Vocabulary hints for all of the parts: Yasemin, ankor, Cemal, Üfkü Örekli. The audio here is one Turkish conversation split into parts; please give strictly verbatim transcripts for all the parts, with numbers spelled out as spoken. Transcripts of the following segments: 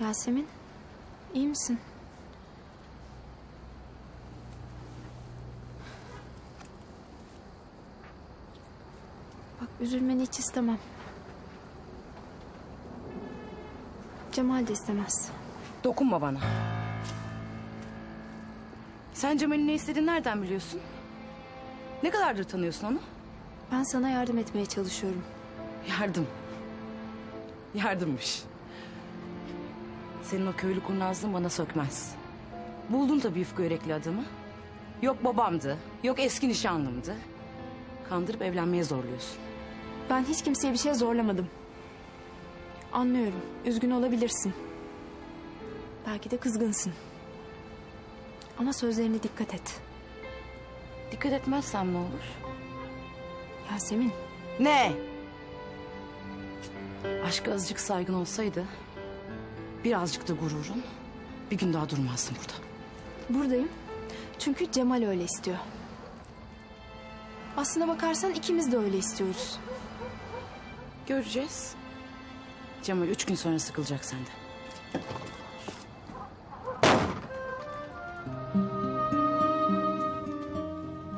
Yasemin, iyi misin? Bak, üzülmeni hiç istemem. Cemal de istemez. Dokunma bana. Sen Cemal'in ne istediğini nereden biliyorsun? Ne kadardır tanıyorsun onu? Ben sana yardım etmeye çalışıyorum. Yardım. Yardımmış. Senin o köylü kurnazlığın bana sökmez. Buldun tabii Üfkü Örekli adamı. Yok babamdı, yok eski nişanlımdı. Kandırıp evlenmeye zorluyorsun. Ben hiç kimseye bir şey zorlamadım. Anlıyorum, üzgün olabilirsin. Belki de kızgınsın. Ama sözlerine dikkat et. Dikkat etmezsem ne olur? Yasemin. Ne? Aşka azıcık saygın olsaydı, birazcık da gururun, bir gün daha durmazsın burada. Buradayım. Çünkü Cemal öyle istiyor. Aslına bakarsan ikimiz de öyle istiyoruz. Göreceğiz. Cemal üç gün sonra sıkılacak senden.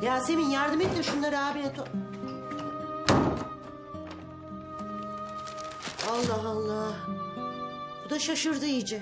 Yasemin yardım et de şunları abiye to... Allah Allah. Bu da şaşırdı iyice.